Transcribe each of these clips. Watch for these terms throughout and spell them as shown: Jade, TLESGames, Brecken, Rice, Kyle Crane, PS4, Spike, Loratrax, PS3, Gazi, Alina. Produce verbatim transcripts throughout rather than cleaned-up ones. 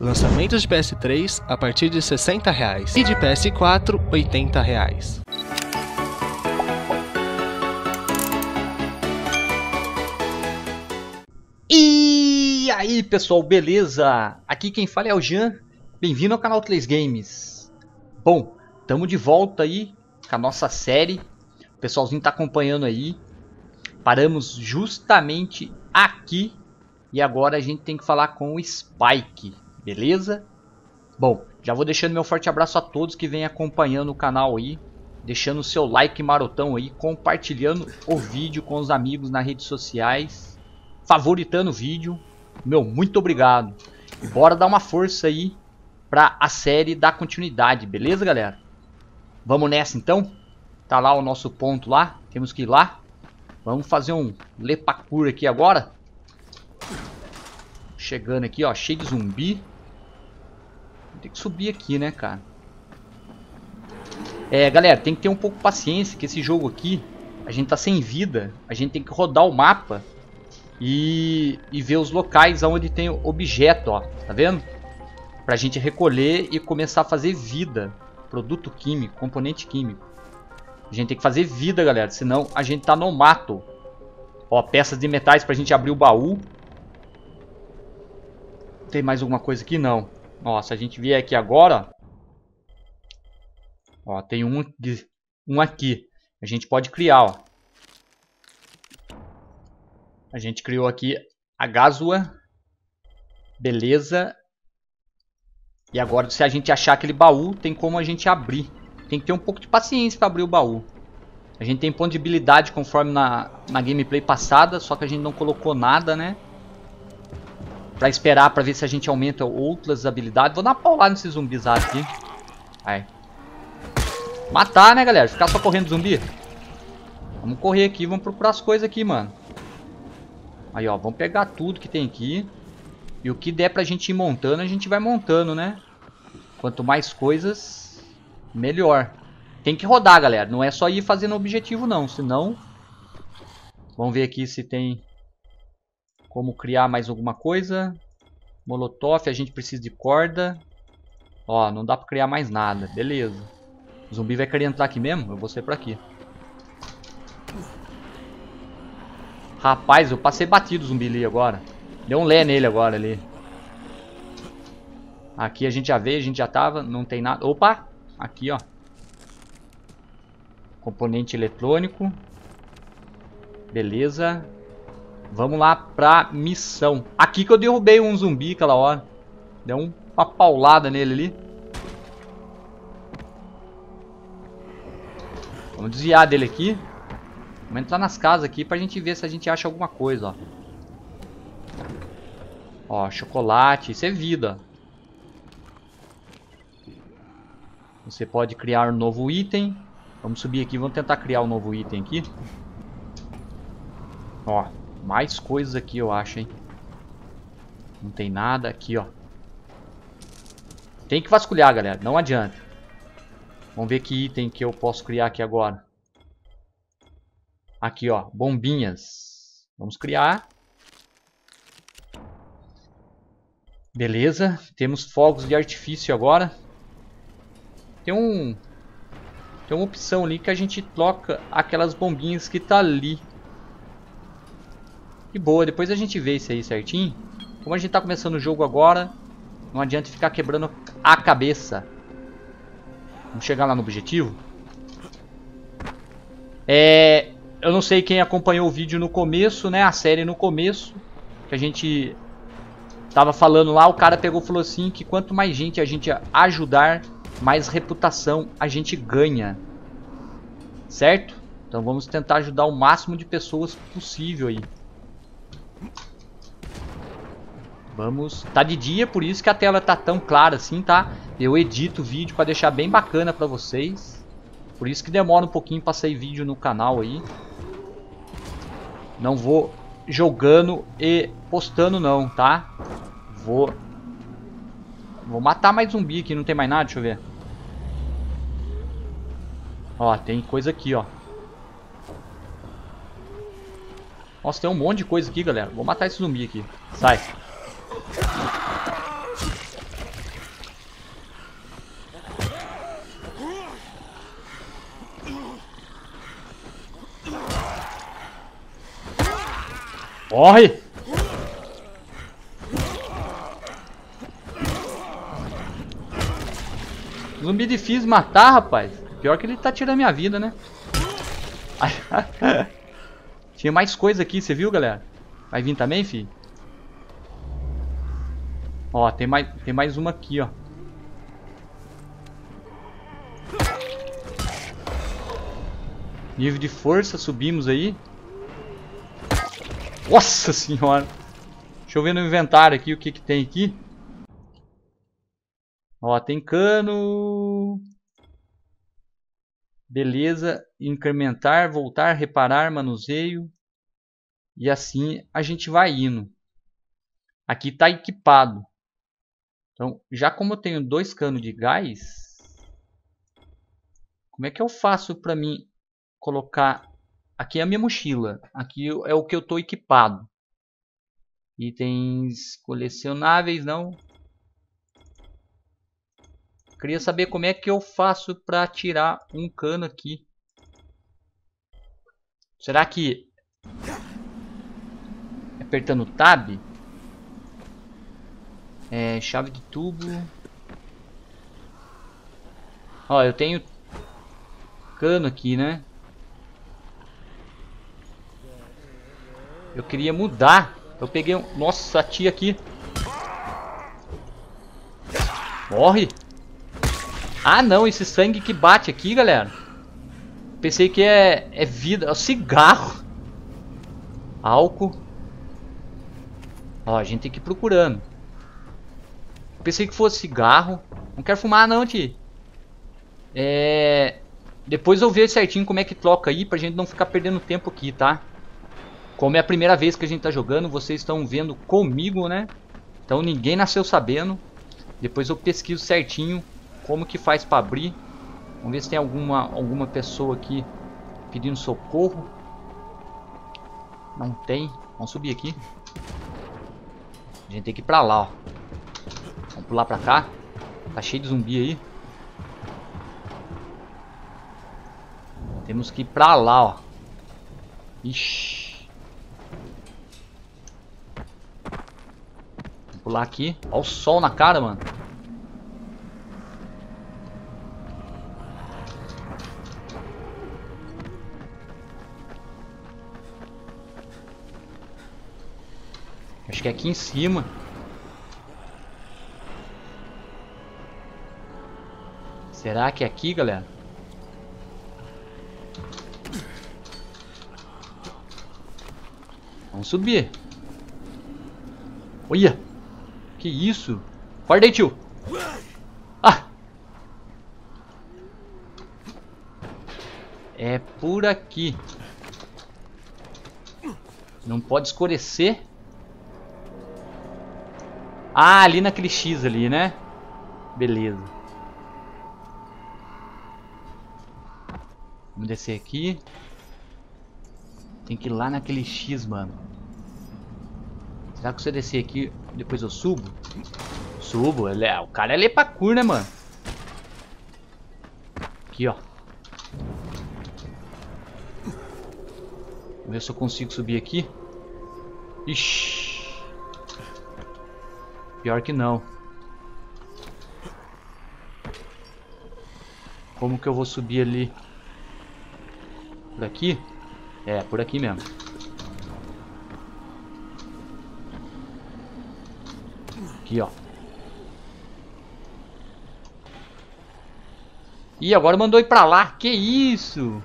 Lançamentos de P S três a partir de sessenta reais e de P S quatro, oitenta reais. E aí pessoal, beleza? Aqui quem fala é o Jean, bem-vindo ao canal TLESGames. Bom, estamos de volta aí com a nossa série, o pessoalzinho está acompanhando aí. Paramos justamente aqui e agora a gente tem que falar com o Spike. Beleza? Bom, já vou deixando meu forte abraço a todos que vêm acompanhando o canal aí, deixando o seu like marotão aí, compartilhando o vídeo com os amigos nas redes sociais, favoritando o vídeo. Meu, muito obrigado. E bora dar uma força aí pra a série dar continuidade, beleza, galera? Vamos nessa então? Tá lá o nosso ponto lá, temos que ir lá. Vamos fazer um lepacur aqui agora. Chegando aqui, ó, cheio de zumbi. Tem que subir aqui, né, cara? É, galera, tem que ter um pouco de paciência, que esse jogo aqui, a gente tá sem vida. A gente tem que rodar o mapa e, e ver os locais onde tem objeto, ó. Tá vendo? Pra gente recolher e começar a fazer vida. Produto químico, componente químico. A gente tem que fazer vida, galera, senão a gente tá no mato. Ó, peças de metais pra gente abrir o baú. Tem mais alguma coisa aqui? Não. Ó, se a gente vier aqui agora, ó, tem um, um aqui. A gente pode criar, ó. A gente criou aqui a Gazua. Beleza. E agora, se a gente achar aquele baú, tem como a gente abrir. Tem que ter um pouco de paciência para abrir o baú. A gente tem ponto de habilidade conforme na, na gameplay passada, só que a gente não colocou nada, né? Pra esperar, pra ver se a gente aumenta outras habilidades. Vou dar uma paulada nesses zumbis aqui. Vai. Matar, né, galera? Ficar só correndo zumbi. Vamos correr aqui, vamos procurar as coisas aqui, mano. Aí, ó, vamos pegar tudo que tem aqui. E o que der pra gente ir montando, a gente vai montando, né? Quanto mais coisas, melhor. Tem que rodar, galera. Não é só ir fazendo objetivo, não. Senão... Vamos ver aqui se tem... Como criar mais alguma coisa. Molotov, a gente precisa de corda. Ó, não dá pra criar mais nada. Beleza. O zumbi vai querer entrar aqui mesmo? Eu vou sair pra aqui. Rapaz, eu passei batido o zumbi ali agora. Deu um lé nele agora ali. Aqui a gente já veio, a gente já tava. Não tem nada. Opa! Aqui, ó. Componente eletrônico. Beleza. Vamos lá pra missão. Aqui que eu derrubei um zumbi aquela hora. Deu uma paulada nele ali. Vamos desviar dele aqui. Vamos entrar nas casas aqui pra gente ver se a gente acha alguma coisa, ó. Ó, chocolate. Isso é vida. Você pode criar um novo item. Vamos subir aqui, vamos tentar criar um novo item aqui. Ó. Mais coisas aqui, eu acho, hein? Não tem nada aqui, ó. Tem que vasculhar, galera. Não adianta. Vamos ver que item que eu posso criar aqui agora. Aqui, ó. Bombinhas. Vamos criar. Beleza. Temos fogos de artifício agora. Tem um... Tem uma opção ali que a gente troca aquelas bombinhas que tá ali. E boa, depois a gente vê isso aí certinho. Como a gente tá começando o jogo agora, não adianta ficar quebrando a cabeça. Vamos chegar lá no objetivo. É, eu não sei quem acompanhou o vídeo no começo, né? A série no começo. Que a gente tava falando lá, o cara pegou e falou assim que quanto mais gente a gente ajudar, mais reputação a gente ganha. Certo? Então vamos tentar ajudar o máximo de pessoas possível aí. Vamos, tá de dia, por isso que a tela tá tão clara assim, tá? Eu edito o vídeo pra deixar bem bacana pra vocês. Por isso que demora um pouquinho pra sair vídeo no canal aí. Não vou jogando e postando não, tá? Vou Vou matar mais zumbi aqui, não tem mais nada, deixa eu ver. Ó, tem coisa aqui, ó. Nossa, tem um monte de coisa aqui, galera. Vou matar esse zumbi aqui. Sai. Morre! Zumbi difícil matar, rapaz. Pior que ele tá tirando minha vida, né? Tinha mais coisa aqui, você viu, galera? Vai vir também, filho? Ó, tem mais, tem mais uma aqui, ó. Nível de força, subimos aí. Nossa senhora. Deixa eu ver no inventário aqui o que que tem aqui. Ó, tem cano. Beleza. Incrementar, voltar, reparar, manuseio. E assim a gente vai indo. Aqui tá equipado. Então, já como eu tenho dois canos de gás. Como é que eu faço pra mim colocar... Aqui é a minha mochila. Aqui é o que eu estou equipado. Itens colecionáveis, não. Queria saber como é que eu faço para tirar um cano aqui. Será que... Apertando Tab? É, chave de tubo. Ó, eu tenho cano aqui, né? Eu queria mudar. Eu peguei um... Nossa, a tia aqui. Morre. Ah, não. Esse sangue que bate aqui, galera. Pensei que é, é vida. É um cigarro. Álcool. Ó, a gente tem que ir procurando. Pensei que fosse cigarro. Não quero fumar, não, tia. É... Depois eu vejo certinho como é que troca aí. Pra gente não ficar perdendo tempo aqui, tá? Como é a primeira vez que a gente tá jogando, vocês estão vendo comigo, né? Então ninguém nasceu sabendo. Depois eu pesquiso certinho como que faz pra abrir. Vamos ver se tem alguma, alguma pessoa aqui pedindo socorro. Não tem. Vamos subir aqui. A gente tem que ir pra lá, ó. Vamos pular pra cá. Tá cheio de zumbi aí. Temos que ir pra lá, ó. Ixi. Pular aqui. Olha o sol na cara, mano. Acho que é aqui em cima. Será que é aqui, galera? Vamos subir. Olha! Que isso? Guarda aí, tio. Ah! É por aqui. Não pode escurecer. Ah, ali naquele X ali, né? Beleza. Vamos descer aqui. Tem que ir lá naquele X, mano. Será que você descer aqui... Depois eu subo. Subo. Ele é, o cara é lepacur, né, mano? Aqui, ó. Vamos ver se eu consigo subir aqui. Ixi. Pior que não. Como que eu vou subir ali? Por aqui? É, por aqui mesmo. Aqui, ó. Ih, agora mandou ir pra lá. Que isso?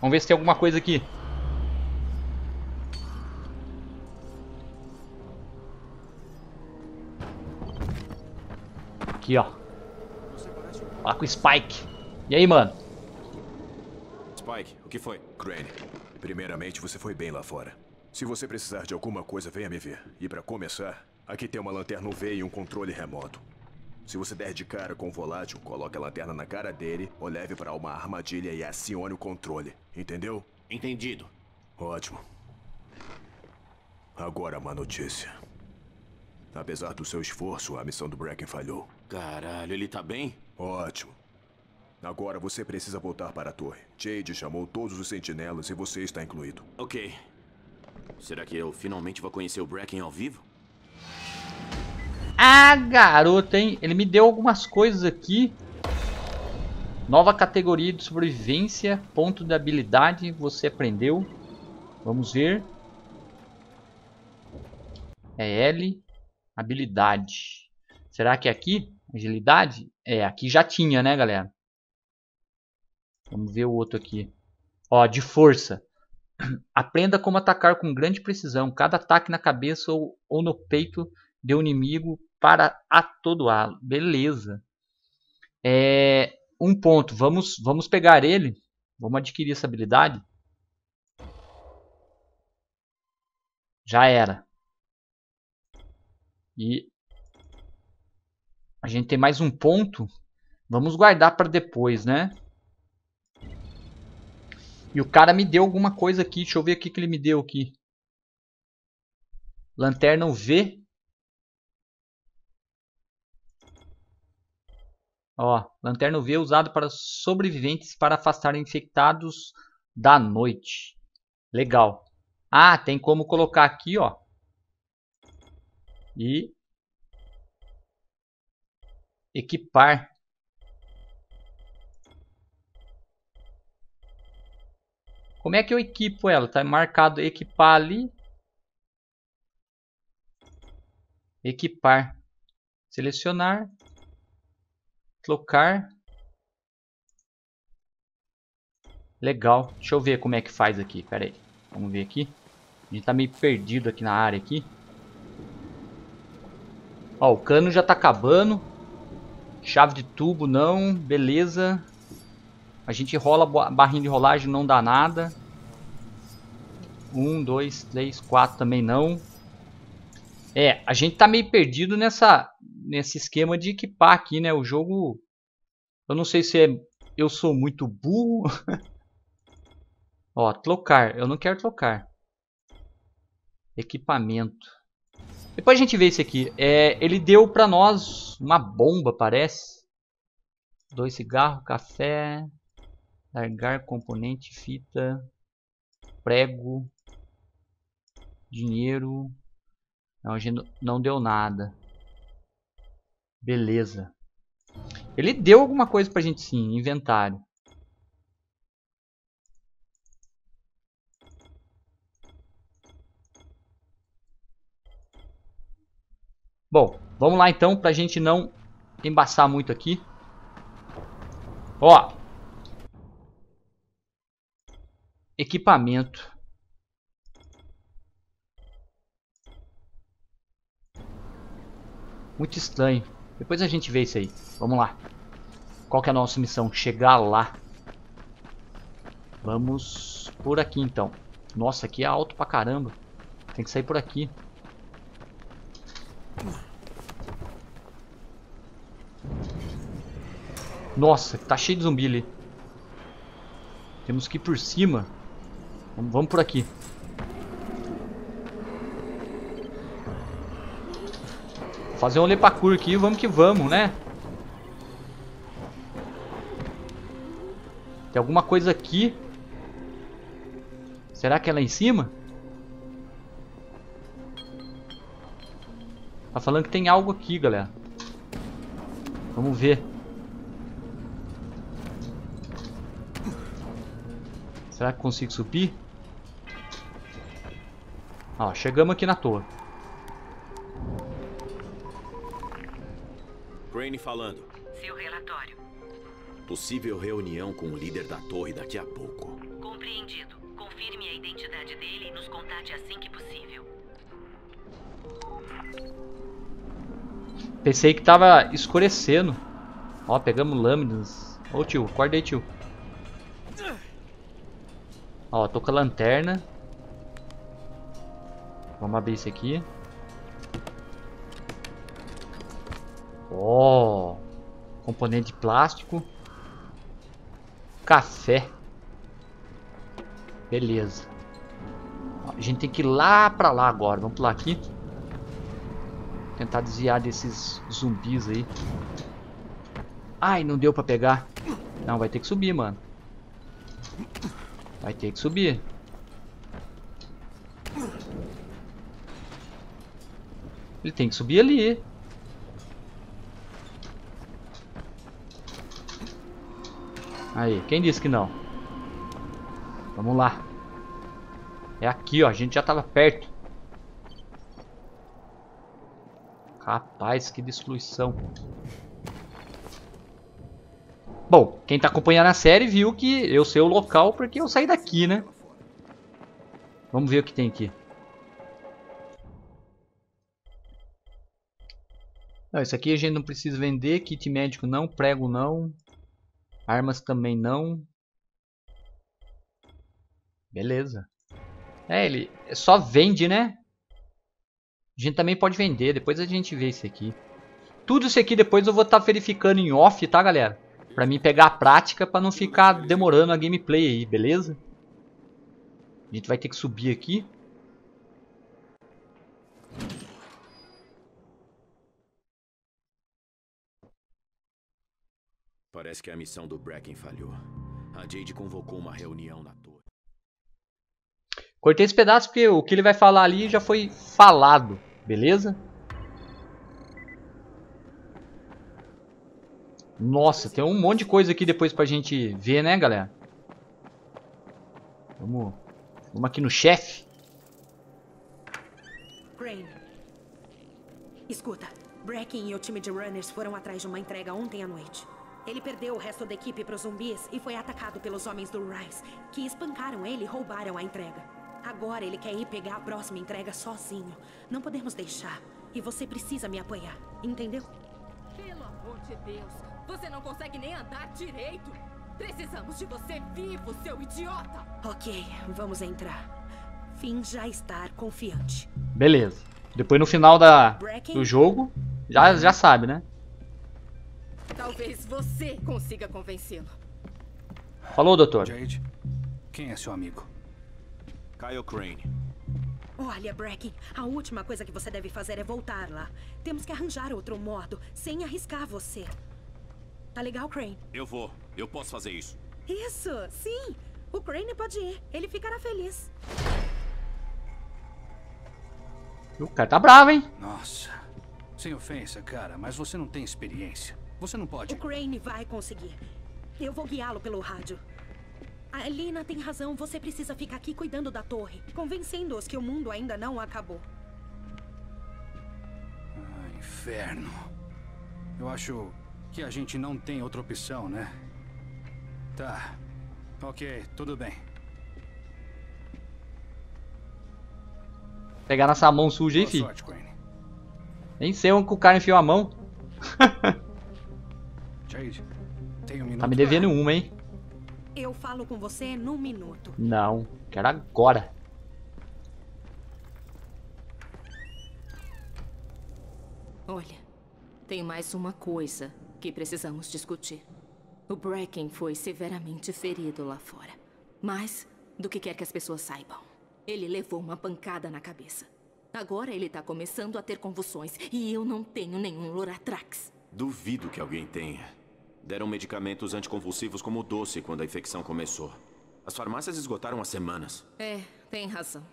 Vamos ver se tem alguma coisa aqui. Aqui, ó. Lá com o Spike. E aí, mano? Spike, o que foi? Crane, primeiramente você foi bem lá fora. Se você precisar de alguma coisa, venha me ver. E pra começar... Aqui tem uma lanterna U V e um controle remoto. Se você der de cara com o volátil, coloque a lanterna na cara dele ou leve para uma armadilha e acione o controle. Entendeu? Entendido. Ótimo. Agora má notícia. Apesar do seu esforço, a missão do Brecken falhou. Caralho, ele tá bem? Ótimo. Agora você precisa voltar para a torre. Jade chamou todos os sentinelas e você está incluído. Ok. Será que eu finalmente vou conhecer o Brecken ao vivo? Ah, garota, hein? Ele me deu algumas coisas aqui. Nova categoria de sobrevivência. Ponto de habilidade. Você aprendeu. Vamos ver. É L. Habilidade. Será que é aqui? Agilidade? É, aqui já tinha, né, galera? Vamos ver o outro aqui. Ó, de força. Aprenda como atacar com grande precisão. Cada ataque na cabeça ou, ou no peito de um inimigo para atordoá-lo. Beleza. É, um ponto. Vamos, vamos pegar ele. Vamos adquirir essa habilidade. Já era. E a gente tem mais um ponto. Vamos guardar para depois, né? E o cara me deu alguma coisa aqui. Deixa eu ver o que que ele me deu aqui. Lanterna U V. Ó, lanterna U V usada para sobreviventes para afastar infectados da noite. Legal. Ah, tem como colocar aqui, ó. E equipar. Como é que eu equipo ela? Tá marcado equipar ali. Equipar. Selecionar. Colocar. Legal. Deixa eu ver como é que faz aqui. Pera aí. Vamos ver aqui. A gente tá meio perdido aqui na área aqui. Ó, o cano já tá acabando. Chave de tubo não. Beleza. A gente rola a barrinha de rolagem, não dá nada. Um, dois, três, quatro também não. É, a gente tá meio perdido nessa, nesse esquema de equipar aqui, né? O jogo... Eu não sei se é... Eu sou muito burro. Ó, trocar. Eu não quero trocar. Equipamento. Depois a gente vê isso aqui. É, ele deu pra nós uma bomba, parece. Dois cigarros, café... Largar, componente, fita, prego, dinheiro. Não, a gente não deu nada. Beleza. Ele deu alguma coisa pra gente sim, inventário. Bom, vamos lá então pra gente não embaçar muito aqui. Ó. Equipamento. Muito estranho. Depois a gente vê isso aí. Vamos lá. Qual que é a nossa missão? Chegar lá. Vamos por aqui então. Nossa, aqui é alto pra caramba. Tem que sair por aqui. Nossa, tá cheio de zumbi ali. Temos que ir por cima. Vamos por aqui. Vou fazer um lepacur aqui. Vamos que vamos, né? Tem alguma coisa aqui. Será que é lá em cima? Tá falando que tem algo aqui, galera. Vamos ver. Será que consigo subir? Ó, chegamos aqui na torre. Crane falando. Seu relatório. Possível reunião com o líder da torre daqui a pouco. Compreendido. Confirme a identidade dele e nos contate assim que possível. Pensei que tava escurecendo. Ó, pegamos lâminas. Ô tio, acorda aí, tio. Ó, tô com a lanterna. Vamos abrir isso aqui. Ó, oh, componente de plástico. Café. Beleza. Ó, a gente tem que ir lá pra lá agora. Vamos pular aqui. Tentar desviar desses zumbis aí. Ai, não deu pra pegar. Não, vai ter que subir, mano. Vai ter que subir. Ele tem que subir ali. Aí, quem disse que não? Vamos lá. É aqui, ó. A gente já tava perto. Rapaz, que destruição. Bom, quem tá acompanhando a série viu que eu sei o local porque eu saí daqui, né? Vamos ver o que tem aqui. Não, isso aqui a gente não precisa vender. Kit médico não, prego não. Armas também não. Beleza. É, ele só vende, né? A gente também pode vender. Depois a gente vê isso aqui. Tudo isso aqui depois eu vou estar verificando em off, tá, galera? Pra mim pegar a prática, pra não ficar demorando a gameplay aí, beleza? A gente vai ter que subir aqui. Parece que a missão do Brecken falhou. A Jade convocou uma reunião na torre. Cortei esse pedaço porque o que ele vai falar ali já foi falado, beleza? Nossa, tem um monte de coisa aqui depois pra gente ver, né, galera? Vamos, vamos aqui no chefe. Crane. Escuta, Brecken e o time de runners foram atrás de uma entrega ontem à noite. Ele perdeu o resto da equipe para os zumbis e foi atacado pelos homens do Rice, que espancaram ele e roubaram a entrega. Agora ele quer ir pegar a próxima entrega sozinho. Não podemos deixar. E você precisa me apoiar, entendeu? Pelo amor de Deus, você não consegue nem andar direito. Precisamos de você vivo, seu idiota. Ok, vamos entrar. Finja estar confiante. Beleza. Depois no final da, do jogo, já, já sabe, né? Talvez você consiga convencê-lo. Falou, doutor. Jade, quem é seu amigo? Kyle Crane. Olha, Brecken, a última coisa que você deve fazer é voltar lá. Temos que arranjar outro modo, sem arriscar você. Tá legal, Crane? Eu vou. Eu posso fazer isso. Isso, sim. O Crane pode ir. Ele ficará feliz. O cara tá bravo, hein? Nossa. Sem ofensa, cara, mas você não tem experiência. Você não pode. O Crane vai conseguir. Eu vou guiá-lo pelo rádio. A Alina tem razão. Você precisa ficar aqui cuidando da torre, convencendo-os que o mundo ainda não acabou. Ah, inferno. Eu acho que a gente não tem outra opção, né? Tá. Ok, tudo bem. Pegar nessa mão suja aí, filho. Sorte, Crane. Nem sei onde o cara enfiou a mão. Jade, tem um minuto. Tá me devendo uma, hein? Eu falo com você num minuto. Não, quero agora. Olha, tem mais uma coisa que precisamos discutir. O Brecken foi severamente ferido lá fora. Mais do que quer que as pessoas saibam. Ele levou uma pancada na cabeça. Agora ele tá começando a ter convulsões e eu não tenho nenhum Loratrax. Duvido que alguém tenha. Deram medicamentos anticonvulsivos como o doce quando a infecção começou. As farmácias esgotaram há semanas. É, tem razão.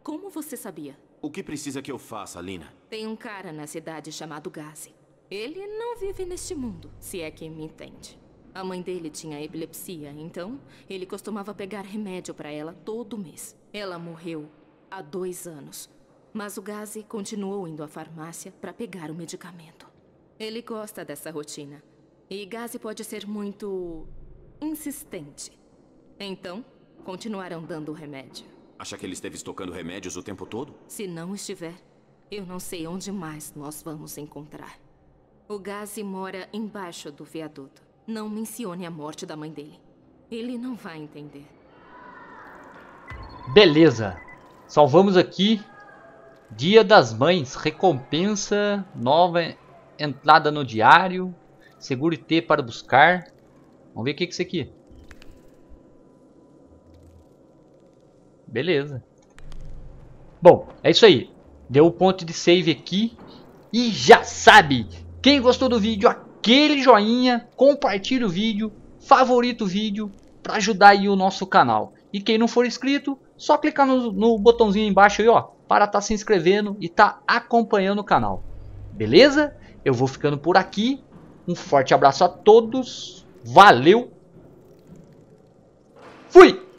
Como você sabia? O que precisa que eu faça, Alina? Tem um cara na cidade chamado Gazi. Ele não vive neste mundo, se é que me entende. A mãe dele tinha epilepsia, então ele costumava pegar remédio para ela todo mês. Ela morreu há dois anos, mas o Gazi continuou indo à farmácia para pegar o medicamento. Ele gosta dessa rotina. E Gazi pode ser muito insistente. Então, continuarão dando o remédio. Acha que ele esteve estocando remédios o tempo todo? Se não estiver, eu não sei onde mais nós vamos encontrar. O Gazi mora embaixo do viaduto. Não mencione a morte da mãe dele. Ele não vai entender. Beleza. Salvamos aqui. Dia das Mães. Recompensa. Nova entrada no diário. Segure T para buscar. Vamos ver o que é isso aqui. Beleza. Bom, é isso aí. Deu o ponto de save aqui. E já sabe, quem gostou do vídeo, aquele joinha. Compartilhe o vídeo. Favorita o vídeo. Para ajudar aí o nosso canal. E quem não for inscrito, só clicar no, no botãozinho embaixo aí, ó. para estar se inscrevendo e estar acompanhando o canal. Beleza? Eu vou ficando por aqui. Um forte abraço a todos. Valeu. Fui!